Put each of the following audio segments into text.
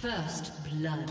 First blood.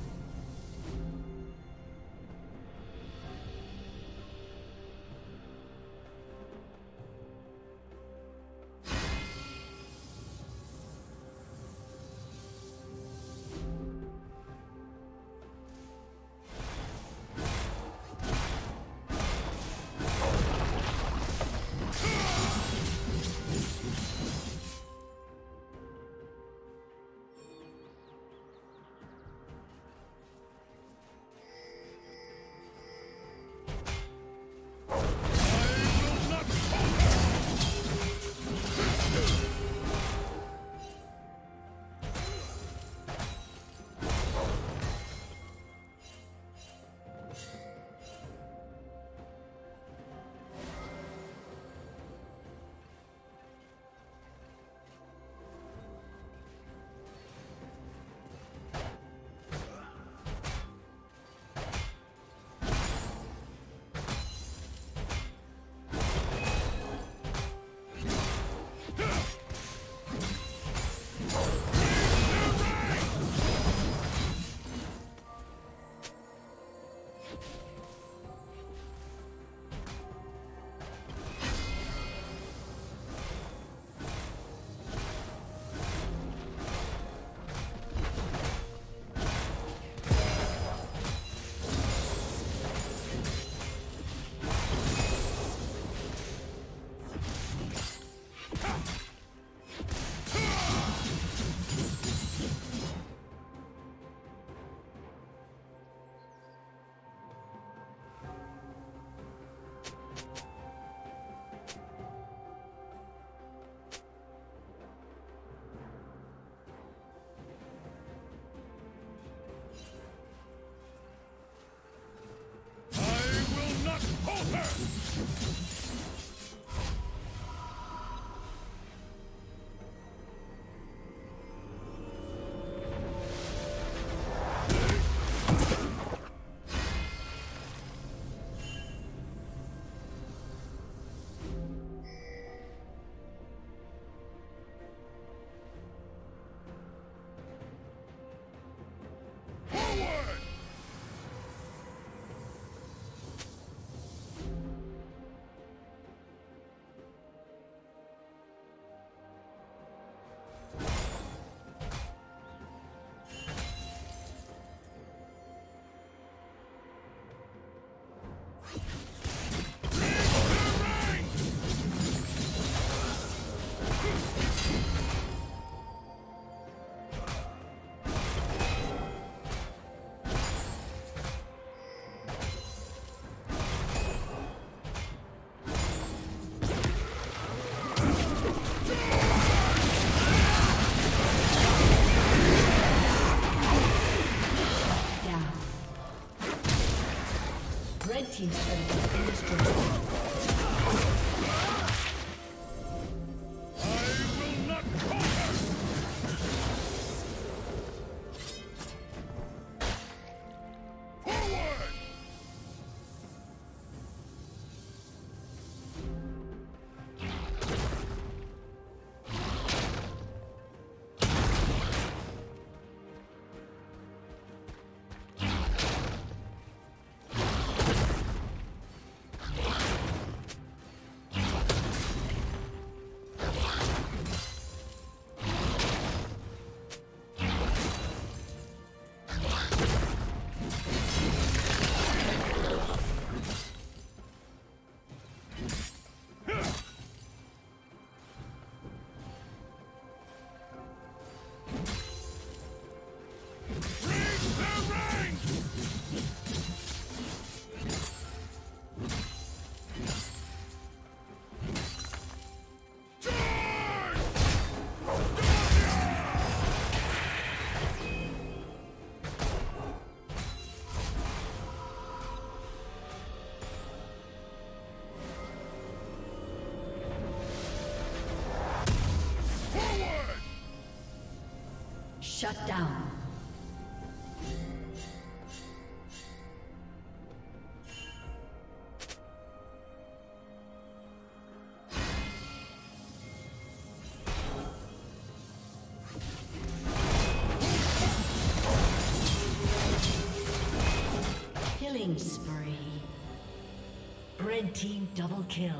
Team's shut down. Red team double kill.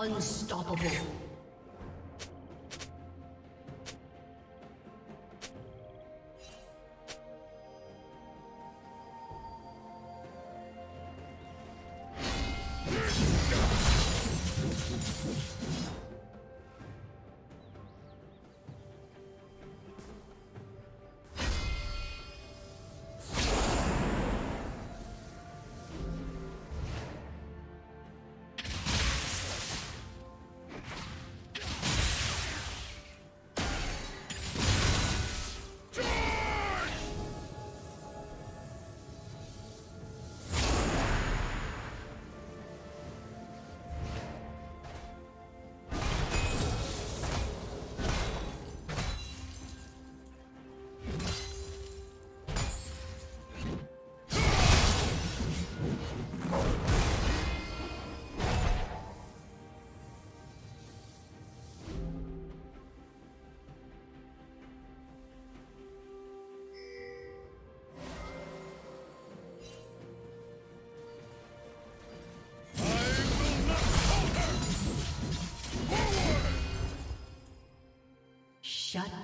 Unstoppable. Shut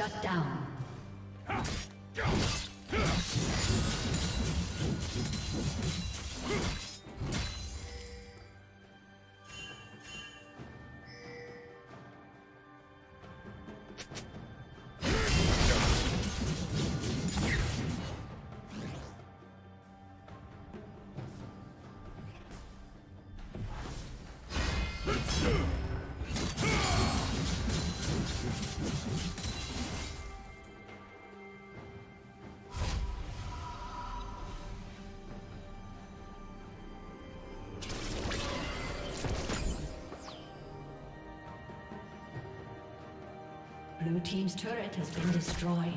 Shut down. Blue team's turret has been destroyed.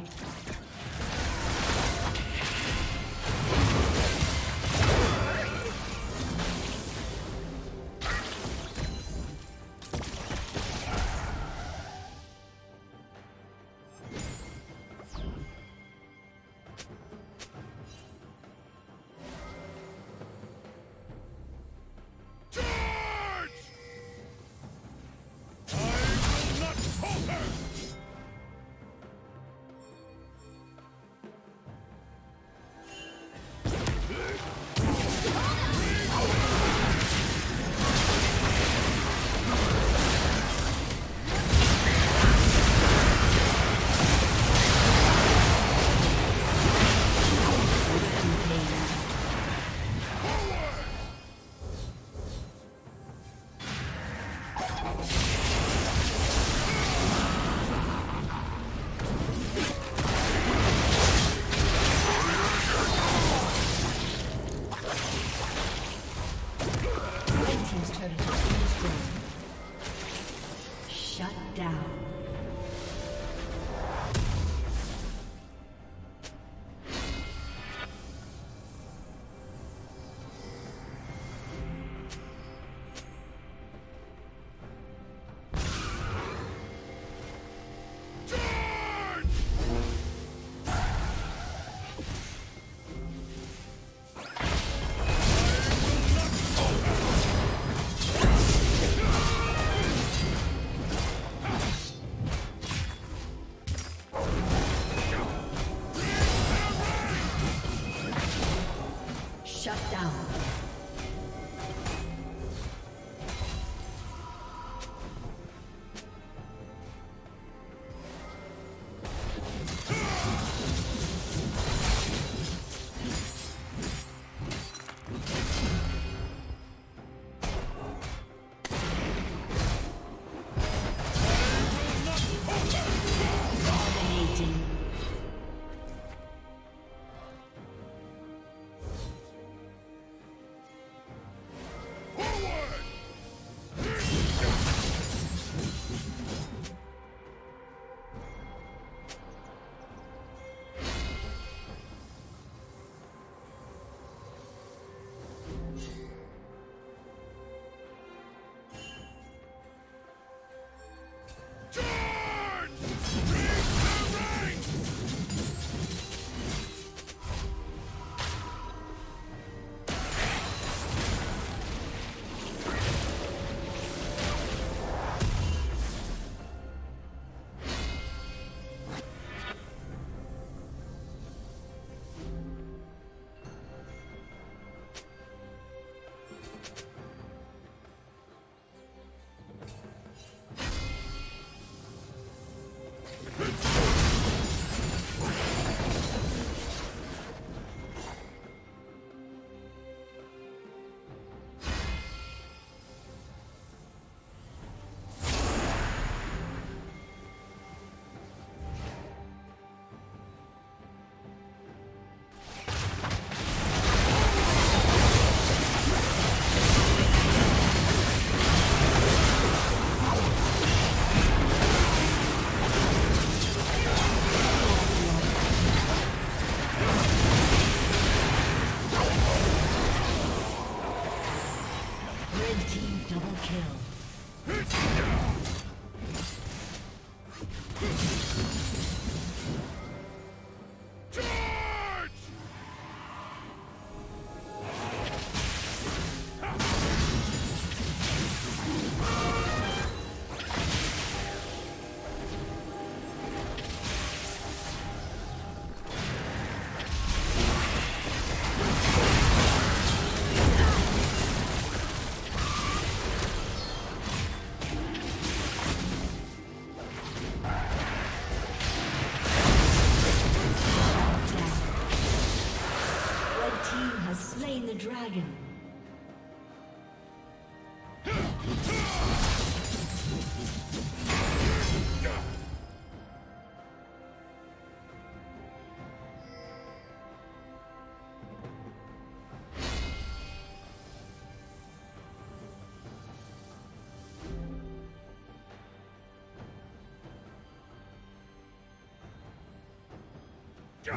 Blue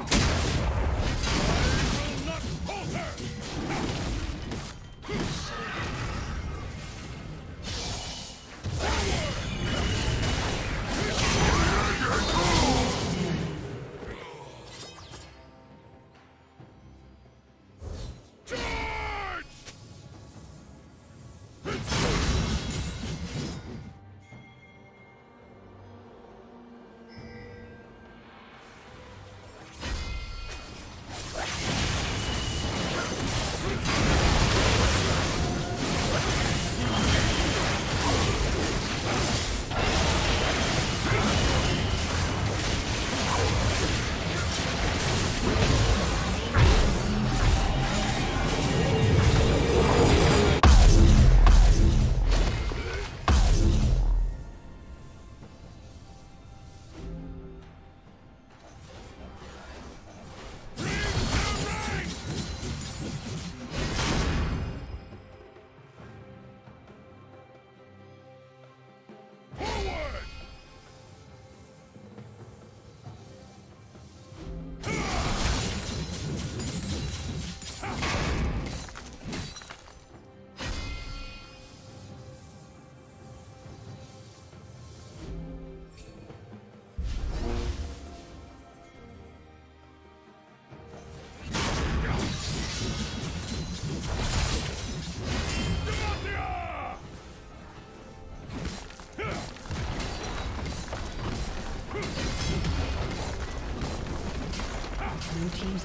team's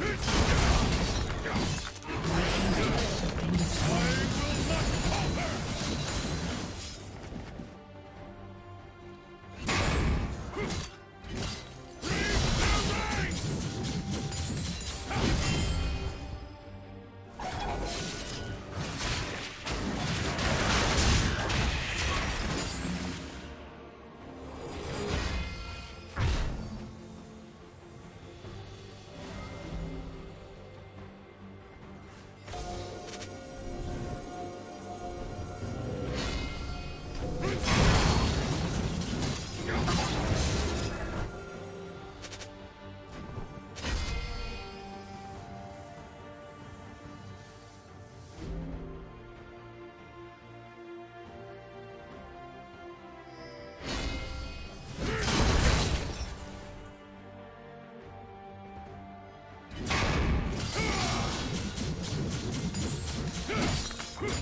Destroyed.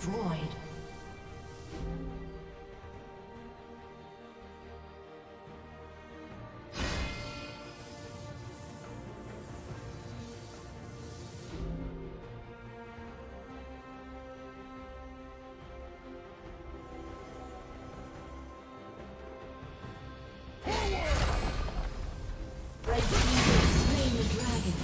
Forward! Red team has slain the dragon.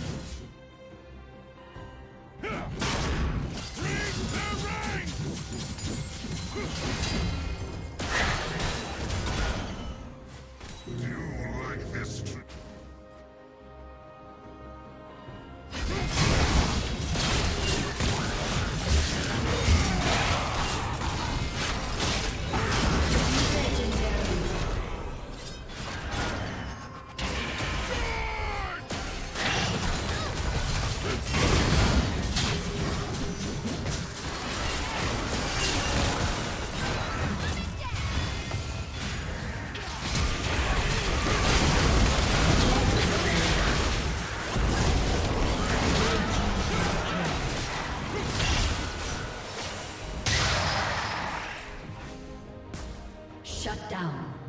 Shut down.